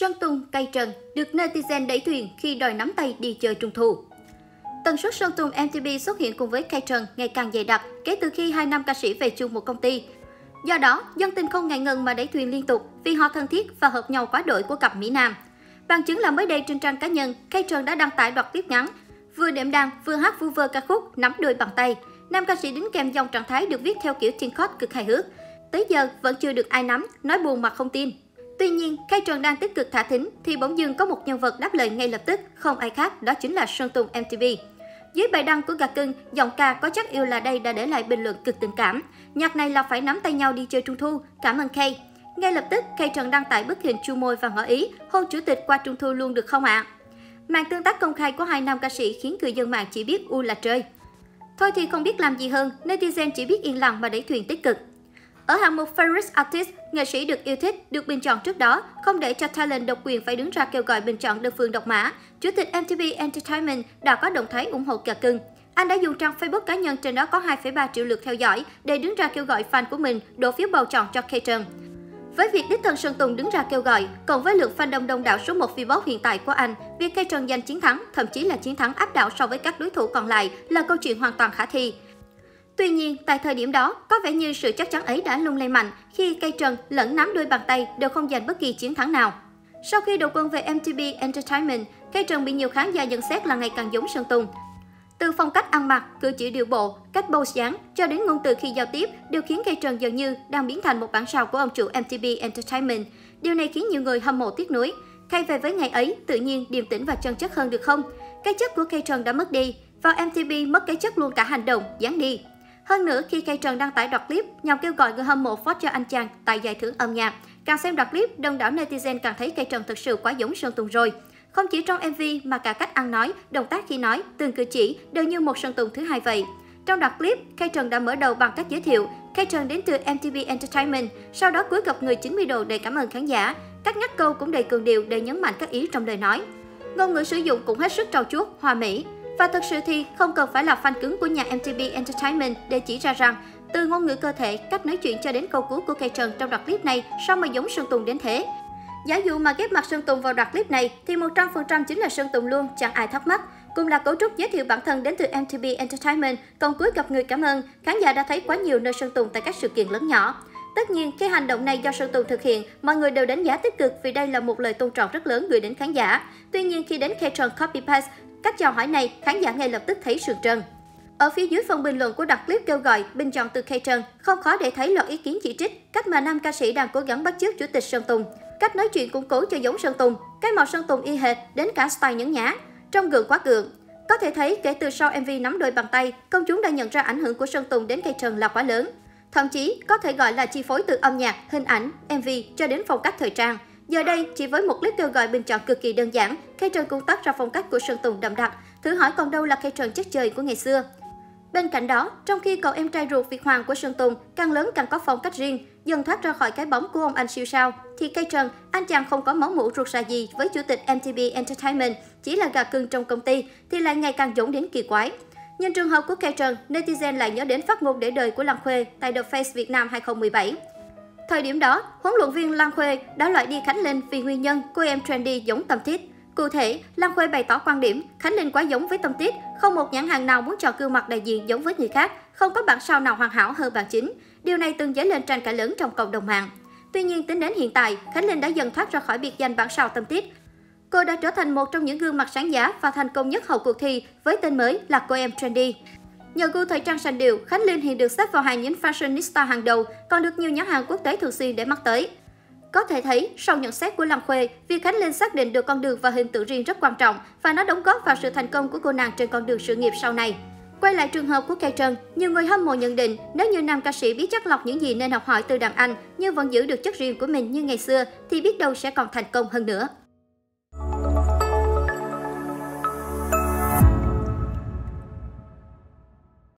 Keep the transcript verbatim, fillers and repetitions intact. Sơn Tùng, Kay Trần được netizen đẩy thuyền khi đòi nắm tay đi chơi Trung Thu. Tần suất Sơn Tùng em tê pê xuất hiện cùng với Kay Trần ngày càng dày đặc kể từ khi hai nam ca sĩ về chung một công ty. Do đó, dân tình không ngại ngần mà đẩy thuyền liên tục vì họ thân thiết và hợp nhau quá đổi của cặp Mỹ Nam. Bằng chứng là mới đây trên trang cá nhân, Kay Trần đã đăng tải đoạn clip ngắn vừa đệm đàn vừa hát vu vơ ca khúc Nắm Đuôi Bằng Tay. Nam ca sĩ đính kèm dòng trạng thái được viết theo kiểu teen code cực hài hước. Tới giờ vẫn chưa được ai nắm, nói buồn mà không tin. Tuy nhiên, Kay Trần đang tích cực thả thính thì bỗng dưng có một nhân vật đáp lời ngay lập tức, không ai khác đó chính là Sơn Tùng em tê pê. Dưới bài đăng của gà cưng, giọng ca Có Chắc Yêu Là Đây đã để lại bình luận cực tình cảm. Nhạc này là phải nắm tay nhau đi chơi Trung Thu, cảm ơn Kay. Ngay lập tức, Kay Trần đăng tải bức hình chu môi và ngỏ ý hôn chủ tịch qua Trung Thu luôn được không ạ? À? Màn tương tác công khai của hai nam ca sĩ khiến cư dân mạng chỉ biết u là trời. Thôi thì không biết làm gì hơn, netizen chỉ biết yên lặng mà đẩy thuyền tích cực. Ở hạng mục Favorite Artist, nghệ sĩ được yêu thích, được bình chọn trước đó, không để cho talent độc quyền phải đứng ra kêu gọi bình chọn đơn phương độc mã. Chủ tịch em tê vê Entertainment đã có động thái ủng hộ gà cưng. Anh đã dùng trang Facebook cá nhân trên đó có hai phẩy ba triệu lượt theo dõi để đứng ra kêu gọi fan của mình đổ phiếu bầu chọn cho Kay Trần. Với việc đích thân Sơn Tùng đứng ra kêu gọi, cộng với lượng fandom đông đảo số một Vbox hiện tại của anh, việc Kay Trần giành chiến thắng, thậm chí là chiến thắng áp đảo so với các đối thủ còn lại là câu chuyện hoàn toàn khả thi. Tuy nhiên, tại thời điểm đó, có vẻ như sự chắc chắn ấy đã lung lay mạnh khi Kay Trần lẫn Nắm Đôi Bàn Tay đều không giành bất kỳ chiến thắng nào. Sau khi đầu quân về em tê vê Entertainment, Kay Trần bị nhiều khán giả nhận xét là ngày càng giống Sơn Tùng. Từ phong cách ăn mặc, cử chỉ điệu bộ, cách pose dáng cho đến ngôn từ khi giao tiếp đều khiến Kay Trần dường như đang biến thành một bản sao của ông chủ em tê vê Entertainment. Điều này khiến nhiều người hâm mộ tiếc nuối. Thay về với ngày ấy, tự nhiên, điềm tĩnh và chân chất hơn được không? Cái chất của Kay Trần đã mất đi, vào em tê vê mất cái chất luôn cả hành động, dáng đi. Hơn nữa, khi Kay Trần đăng tải đoạn clip nhằm kêu gọi người hâm mộ vote cho anh chàng tại giải thưởng âm nhạc, càng xem đoạn clip, đông đảo netizen càng thấy Kay Trần thực sự quá giống Sơn Tùng rồi. Không chỉ trong em vê mà cả cách ăn nói, động tác khi nói, từng cử chỉ đều như một Sơn Tùng thứ hai vậy. Trong đoạn clip, Kay Trần đã mở đầu bằng cách giới thiệu Kay Trần đến từ em tê vê Entertainment, sau đó cúi gập người chín mươi độ để cảm ơn khán giả. Các nhắc câu cũng đầy cường điệu để nhấn mạnh các ý trong lời nói. Ngôn ngữ sử dụng cũng hết sức trau chuốt, hoa mỹ. Và thật sự thì không cần phải là fan cứng của nhà em tê vê Entertainment để chỉ ra rằng từ ngôn ngữ cơ thể, cách nói chuyện cho đến câu cú của Kay Trần trong đoạn clip này sao mà giống Sơn Tùng đến thế. Giả dụ mà ghép mặt Sơn Tùng vào đoạn clip này thì một trăm phần trăm chính là Sơn Tùng luôn, chẳng ai thắc mắc. Cùng là cấu trúc giới thiệu bản thân đến từ em tê vê Entertainment, còn cuối gặp người cảm ơn, khán giả đã thấy quá nhiều nơi Sơn Tùng tại các sự kiện lớn nhỏ. Tất nhiên, khi hành động này do Sơn Tùng thực hiện, mọi người đều đánh giá tích cực vì đây là một lời tôn trọng rất lớn gửi đến khán giả. Tuy nhiên, khi đến Kay Trần copy paste cách chào hỏi này, khán giả ngay lập tức thấy sườn trần. Ở phía dưới phần bình luận của đoạn clip kêu gọi bình chọn từ Kay Trần, không khó để thấy loạt ý kiến chỉ trích cách mà nam ca sĩ đang cố gắng bắt chước chủ tịch Sơn Tùng, cách nói chuyện cũng cố cho giống Sơn Tùng, cái màu Sơn Tùng y hệt đến cả style nhấn nhá, trông gượng quá gượng. Có thể thấy kể từ sau em vê Nắm Đôi Bàn Tay, công chúng đã nhận ra ảnh hưởng của Sơn Tùng đến Kay Trần là quá lớn. Thậm chí có thể gọi là chi phối từ âm nhạc, hình ảnh, em vê cho đến phong cách thời trang. Giờ đây, chỉ với một clip kêu gọi bình chọn cực kỳ đơn giản, Kay Trần cũng tắt ra phong cách của Sơn Tùng đậm đặc, thử hỏi còn đâu là Kay Trần chất chơi của ngày xưa. Bên cạnh đó, trong khi cậu em trai ruột Việt Hoàng của Sơn Tùng càng lớn càng có phong cách riêng, dần thoát ra khỏi cái bóng của ông anh siêu sao, thì Kay Trần, anh chàng không có máu mủ ruột rà gì với chủ tịch em tê vê Entertainment, chỉ là gà cưng trong công ty, thì lại ngày càng dũng đến kỳ quái. Nhân trường hợp của Kay Trần, netizen lại nhớ đến phát ngôn để đời của Lan Khuê tại The Face Việt Nam hai không một bảy. Thời điểm đó, huấn luyện viên Lan Khuê đã loại đi Khánh Linh vì nguyên nhân cô em trendy giống Tâm Tít. Cụ thể, Lan Khuê bày tỏ quan điểm Khánh Linh quá giống với Tâm Tít, không một nhãn hàng nào muốn chọn gương mặt đại diện giống với người khác, không có bản sao nào hoàn hảo hơn bản chính. Điều này từng dấy lên tranh cãi lớn trong cộng đồng mạng. Tuy nhiên, tính đến hiện tại, Khánh Linh đã dần thoát ra khỏi biệt danh bản sao Tâm Tít. Cô đã trở thành một trong những gương mặt sáng giá và thành công nhất hậu cuộc thi với tên mới là cô em trendy. Nhờ gu thời trang sành điệu, Khánh Linh hiện được xếp vào hàng nhóm fashionista hàng đầu, còn được nhiều nhãn hàng quốc tế thường xuyên để mắt tới. Có thể thấy, sau nhận xét của Lan Khuê, việc Khánh Linh xác định được con đường và hình tượng riêng rất quan trọng và nó đóng góp vào sự thành công của cô nàng trên con đường sự nghiệp sau này. Quay lại trường hợp của Kay Trần, nhiều người hâm mộ nhận định nếu như nam ca sĩ biết chắt lọc những gì nên học hỏi từ đàn anh nhưng vẫn giữ được chất riêng của mình như ngày xưa thì biết đâu sẽ còn thành công hơn nữa.